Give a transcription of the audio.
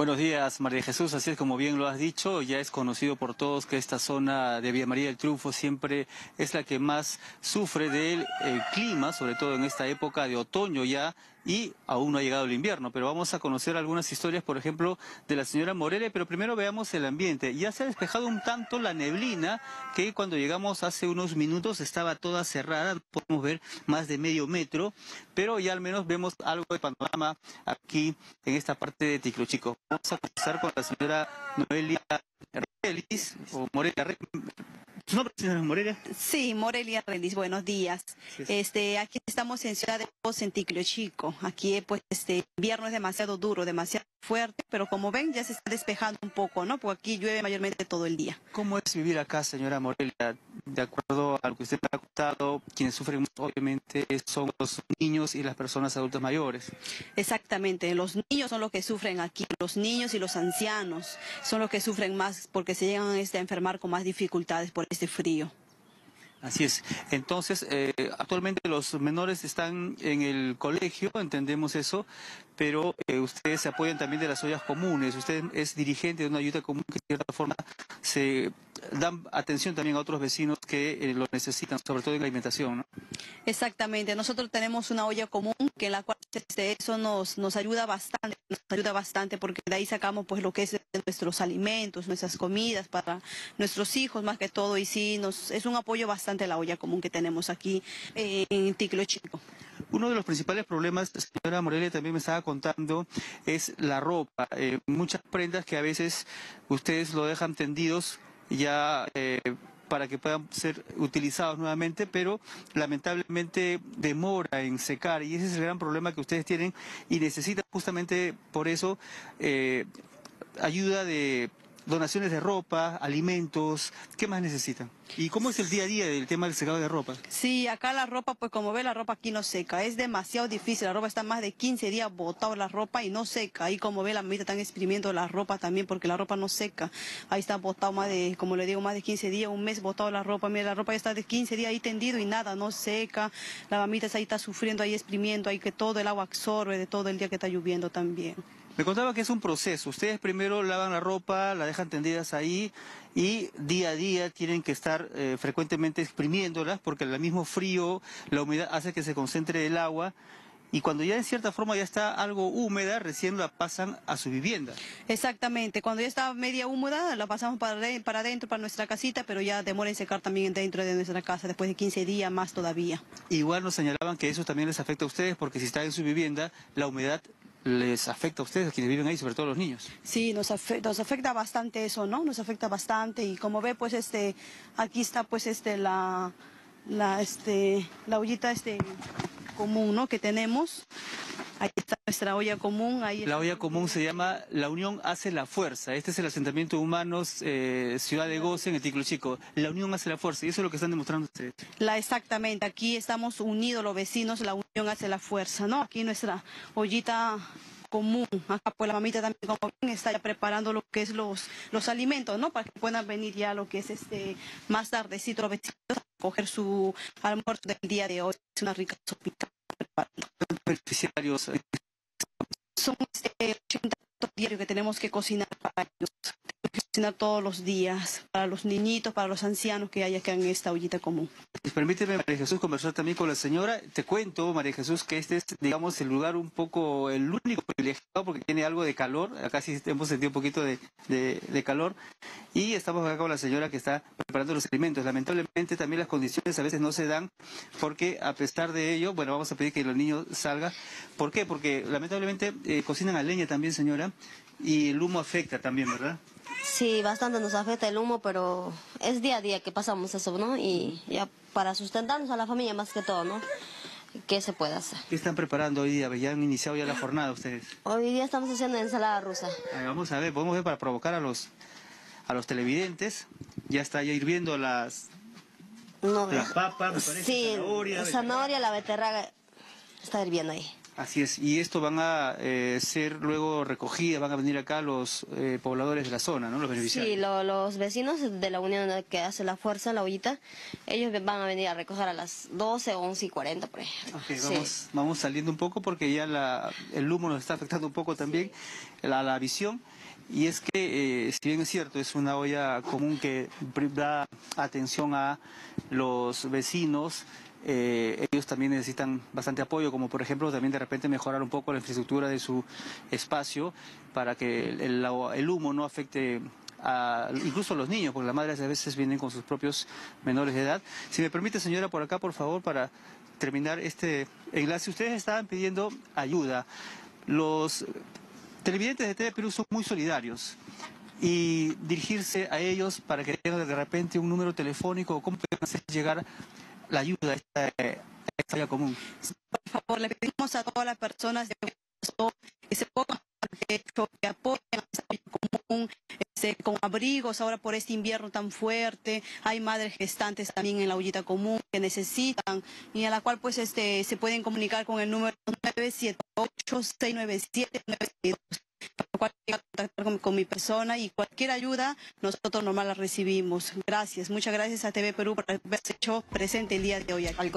Buenos días, María Jesús. Así es, como bien lo has dicho, ya es conocido por todos que esta zona de Villa María del Triunfo siempre es la que más sufre del clima, sobre todo en esta época de otoño ya, y aún no ha llegado el invierno, pero vamos a conocer algunas historias, por ejemplo, de la señora Morelia, pero primero veamos el ambiente. Ya se ha despejado un tanto la neblina, que cuando llegamos hace unos minutos estaba toda cerrada, podemos ver más de medio metro, pero ya al menos vemos algo de panorama aquí en esta parte de Ticlio Chico. Vamos a comenzar con la señora Morelia Rendiz, o Morelia Rendiz. ¿Su nombre, señora Morelia? Sí, Morelia Rendiz, buenos días. Sí, sí. Aquí estamos en Ciudad de Goce, en Ticlio Chico. Aquí, pues, este invierno es demasiado duro, demasiado fuerte, pero como ven, ya se está despejando un poco, ¿no? Porque aquí llueve mayormente todo el día. ¿Cómo es vivir acá, señora Morelia? De acuerdo a lo que usted ha contado, quienes sufren obviamente son los niños y las personas adultas mayores. Exactamente, los niños son los que sufren aquí, los niños y los ancianos son los que sufren más porque se llegan a enfermar con más dificultades por este frío. Así es. Entonces, actualmente los menores están en el colegio, entendemos eso, pero ustedes se apoyan también de las ollas comunes. Usted es dirigente de una ayuda común que de cierta forma se dan atención también a otros vecinos que lo necesitan, sobre todo en la alimentación, ¿no? Exactamente. Nosotros tenemos una olla común que en la cual eso nos ayuda bastante porque de ahí sacamos pues lo que es nuestros alimentos, nuestras comidas para nuestros hijos más que todo, y sí, es un apoyo bastante la olla común que tenemos aquí en Ticlio Chico. Uno de los principales problemas, señora Morelia también me estaba contando, es la ropa. Muchas prendas que a veces ustedes lo dejan tendidos ya para que puedan ser utilizados nuevamente, pero lamentablemente demora en secar y ese es el gran problema que ustedes tienen y necesitan justamente por eso ayuda de donaciones de ropa, alimentos. ¿Qué más necesitan? ¿Y cómo es el día a día del tema del secado de ropa? Sí, acá la ropa, pues como ve, la ropa aquí no seca. Es demasiado difícil. La ropa está más de 15 días botada la ropa y no seca. Y como ve, la mamita están exprimiendo la ropa también porque la ropa no seca. Ahí está botado más de, como le digo, más de 15 días, un mes botado la ropa. Mira, la ropa ya está de 15 días ahí tendido y nada, no seca. La mamita ahí está sufriendo, ahí exprimiendo, ahí que todo el agua absorbe de todo el día que está lloviendo también. Me contaba que es un proceso. Ustedes primero lavan la ropa, la dejan tendidas ahí y día a día tienen que estar frecuentemente exprimiéndolas porque el mismo frío, la humedad hace que se concentre el agua. Y cuando ya en cierta forma ya está algo húmeda, recién la pasan a su vivienda. Exactamente, cuando ya está media húmeda, la pasamos para adentro, para nuestra casita, pero ya demora en secar también dentro de nuestra casa, después de 15 días más todavía. Igual nos señalaban que eso también les afecta a ustedes, porque si está en su vivienda, la humedad les afecta a ustedes, a quienes viven ahí, sobre todo a los niños. Sí, nos afecta bastante eso, ¿no? Nos afecta bastante y como ve, pues, aquí está, pues, la ollita, común, ¿no? Que tenemos. Ahí está nuestra olla común. Ahí la olla común se llama La Unión Hace la Fuerza. Este es el asentamiento humano Ciudad de Goce en el Ticlio Chico. La Unión Hace la Fuerza y eso es lo que están demostrando ustedes. Exactamente, aquí estamos unidos los vecinos, la unión hace la fuerza, ¿no? Aquí nuestra ollita común, acá pues la mamita también como bien, está ya preparando lo que es los alimentos, ¿no? Para que puedan venir ya lo que es más tardecito los vecinos a coger su almuerzo del día de hoy. Es una rica sopita. Beneficiarios son 80 diarios que tenemos que cocinar para ellos, tenemos que cocinar todos los días para los niñitos, para los ancianos que hay acá en esta ollita común. Permíteme, María Jesús, conversar también con la señora. Te cuento, María Jesús, que este es, digamos, el lugar un poco, el único privilegiado porque tiene algo de calor. Acá sí hemos sentido un poquito de calor. Y estamos acá con la señora que está preparando los alimentos. Lamentablemente también las condiciones a veces no se dan porque a pesar de ello, bueno, vamos a pedir que los niños salgan. ¿Por qué? Porque lamentablemente cocinan a leña también, señora, y el humo afecta también, ¿verdad? Sí, bastante nos afecta el humo, pero es día a día que pasamos eso, ¿no? Y ya para sustentarnos a la familia más que todo, ¿no? ¿Qué se puede hacer? ¿Qué están preparando hoy día? ¿Ya han iniciado ya la jornada ustedes? Hoy día estamos haciendo ensalada rusa. Ahí, vamos a ver, podemos ver para provocar a los televidentes. Ya está ya hirviendo las papas, me parece, sí, zanahoria, la beterraga está hirviendo ahí. Así es, y esto van a ser luego recogidas, van a venir acá los pobladores de la zona, ¿no? Los beneficiarios. Sí, los vecinos de la Unión que hace la fuerza, la ollita, ellos van a venir a recoger a las 12, 11 y 40, por ejemplo. Okay, vamos, sí. Vamos saliendo un poco porque ya el humo nos está afectando un poco también, sí, la visión. Y es que, si bien es cierto, es una olla común que da atención a los vecinos, ellos también necesitan bastante apoyo, como por ejemplo también de repente mejorar un poco la infraestructura de su espacio para que el humo no afecte incluso a los niños, porque las madres a veces vienen con sus propios menores de edad. Si me permite, señora, por acá, por favor, para terminar este enlace. Ustedes estaban pidiendo ayuda. Los televidentes de TV Perú son muy solidarios. Y dirigirse a ellos para que tengan de repente un número telefónico, o cómo pueden hacer llegar la ayuda a esta área común. Por favor, le pedimos a todas las personas que se pongan al techo, que apoyen a esta área común, con abrigos ahora por este invierno tan fuerte. Hay madres gestantes también en la ollita común que necesitan, y a la cual pues se pueden comunicar con el número 978-697-962. Contactar con mi persona, y cualquier ayuda nosotros normal la recibimos. Gracias, muchas gracias a TV Perú por haberse hecho presente el día de hoy aquí.